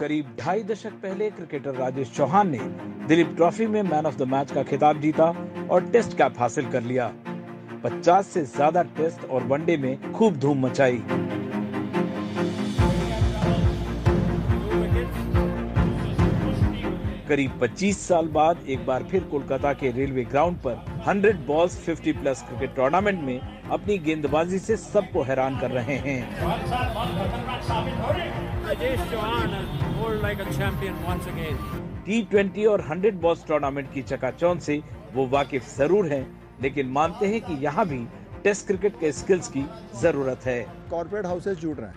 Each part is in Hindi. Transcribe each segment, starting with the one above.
करीब 2.5 दशक पहले क्रिकेटर राजेश चौहान ने दिलीप ट्रॉफी में मैन ऑफ द मैच का खिताब जीता और टेस्ट कैप हासिल कर लिया। 50 से ज्यादा टेस्ट और वनडे में खूब धूम मचाई। करीब 25 साल बाद एक बार फिर कोलकाता के रेलवे ग्राउंड पर 100 बॉल्स 50 प्लस क्रिकेट टूर्नामेंट में अपनी गेंदबाजी से सबको हैरान कर रहे हैं। T20 और 100 बॉल्स टूर्नामेंट की चकाचौंध से वो वाकिफ जरूर हैं, लेकिन मानते हैं कि यहाँ भी टेस्ट क्रिकेट के स्किल्स की जरूरत है। कॉर्पोरेट हाउसेज जुड़ रहे हैं,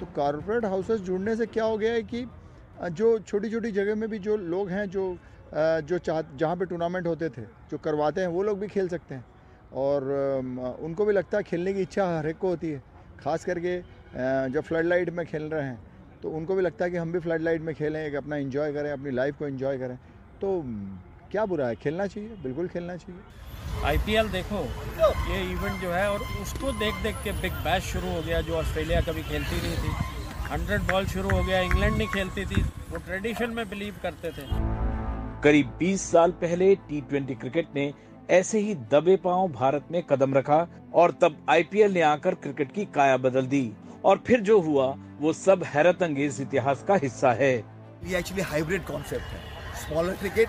तो कॉर्पोरेट हाउसेज जुड़ने से क्या हो गया है कि जो छोटी छोटी जगह में भी जो लोग हैं जो जहाँ पे टूर्नामेंट होते थे जो करवाते हैं वो लोग भी खेल सकते हैं और उनको भी लगता है खेलने की इच्छा हर एक को होती है। ख़ास करके जब फ्लड लाइट में खेल रहे हैं तो उनको भी लगता है कि हम भी फ्लड लाइट में खेलें, एक अपना एंजॉय करें, अपनी लाइफ को एंजॉय करें। तो क्या बुरा है, खेलना चाहिए, बिल्कुल खेलना चाहिए। IPL देखो, ये इवेंट जो है और उसको देख देख के बिग बैश शुरू हो गया जो ऑस्ट्रेलिया कभी खेलती नहीं थी। 100 बॉल शुरू हो गया, इंग्लैंड नहीं खेलती थी, वो ट्रेडिशन में बिलीव करते थे। करीब 20 साल पहले T20 क्रिकेट ने ऐसे ही दबे पांव भारत में कदम रखा और तब IPL ने आकर क्रिकेट की काया बदल दी और फिर जो हुआ वो सब हैरत अंगेज इतिहास का हिस्सा है। ये एक्चुअली हाइब्रिड कॉन्सेप्ट है, smaller cricket,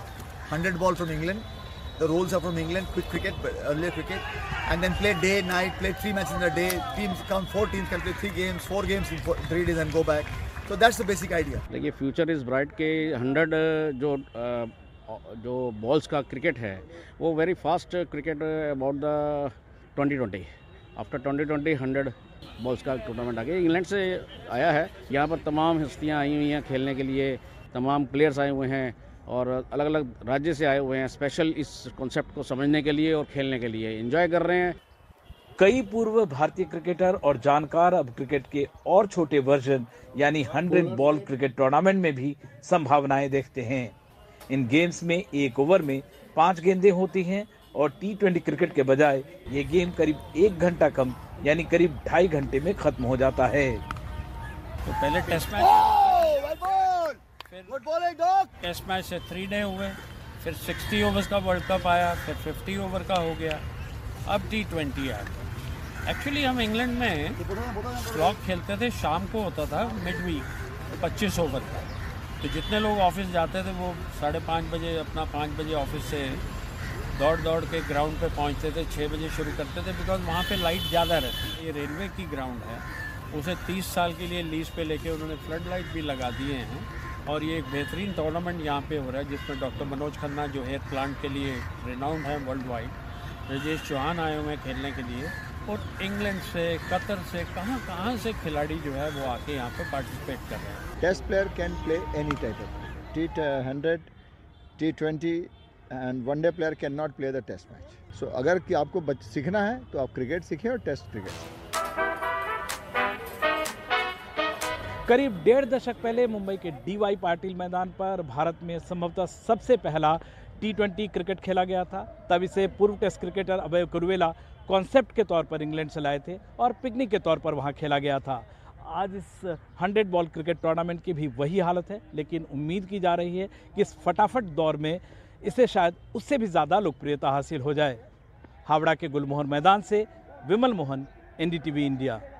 100 ball from England, the rules are from England, quick cricket, earlier cricket and then play day night, play 3 matches in a day, teams come, 4 teams can play 3 games, 4 games in 3 days and go back. So that's the basic idea. देखिए फ्यूचर इज ब्राइट के 100 जो बॉल्स का क्रिकेट है वो very fast cricket about the 2020। After 2020 100 balls का टूर्नामेंट आ गया, इंग्लैंड से आया है। यहाँ पर तमाम हस्तियाँ आई हुई हैं खेलने के लिए, तमाम प्लेयर्स आए हुए हैं और अलग अलग राज्य से आए हुए हैं स्पेशल इस कॉन्सेप्ट को समझने के लिए और खेलने के लिए, एंजॉय कर रहे हैं। कई पूर्व भारतीय क्रिकेटर और जानकार अब क्रिकेट के और छोटे वर्जन यानी 100 बॉल क्रिकेट टूर्नामेंट में भी संभावनाएं देखते हैं। इन गेम्स में एक ओवर में 5 गेंदें होती हैं और T20 क्रिकेट के बजाय ये गेम करीब 1 घंटा कम यानी करीब 2.5 घंटे में खत्म हो जाता है। तो पहले टेस्ट मैच, टेस्ट मैच से 3 डे हुए, फिर 60 ओवर का वर्ल्ड कप आया, फिर 50 ओवर का हो गया, अब T20 आ गया। एक्चुअली हम इंग्लैंड में स्लॉग खेलते थे, शाम को होता था मिड वीक 25 ओवर का, तो जितने लोग ऑफिस जाते थे वो 5:30 बजे अपना 5 बजे ऑफिस से दौड़ दौड़ के ग्राउंड पे पहुंचते थे, 6 बजे शुरू करते थे बिकॉज वहाँ पे लाइट ज़्यादा रहती है। ये रेलवे की ग्राउंड है, उसे 30 साल के लिए लीज पे लेके उन्होंने फ्लड लाइट भी लगा दिए हैं और ये एक बेहतरीन टूर्नामेंट यहाँ पे हो रहा है जिसमें डॉक्टर मनोज खन्ना जो हेयर प्लांट के लिए रिनाउंड हैं वर्ल्ड वाइड, राजेश चौहान आए हुए हैं खेलने के लिए और इंग्लैंड से, कतर से, कहाँ कहाँ से खिलाड़ी जो है वो आके यहाँ पे पार्टिसिपेट कर रहे हैं। Test player can play any title T100, T20 and one day player can not play the test match. So अगर कि आपको सीखना है तो आप क्रिकेट सीखें और टेस्ट क्रिकेट। करीब 1.5 दशक पहले मुंबई के DY पाटिल मैदान पर भारत में संभवतः सबसे पहला T20 क्रिकेट खेला गया था। तब इसे पूर्व test cricketer Abey Kuruvilla concept के तौर पर इंग्लैंड से लाए थे और पिकनिक के तौर पर वहां खेला गया था। आज इस 100 बॉल क्रिकेट टूर्नामेंट की भी वही हालत है, लेकिन उम्मीद की जा रही है कि इस फटाफट दौर में इसे शायद उससे भी ज़्यादा लोकप्रियता हासिल हो जाए। हावड़ा के गुलमोहन मैदान से विमल मोहन, NDTV इंडिया।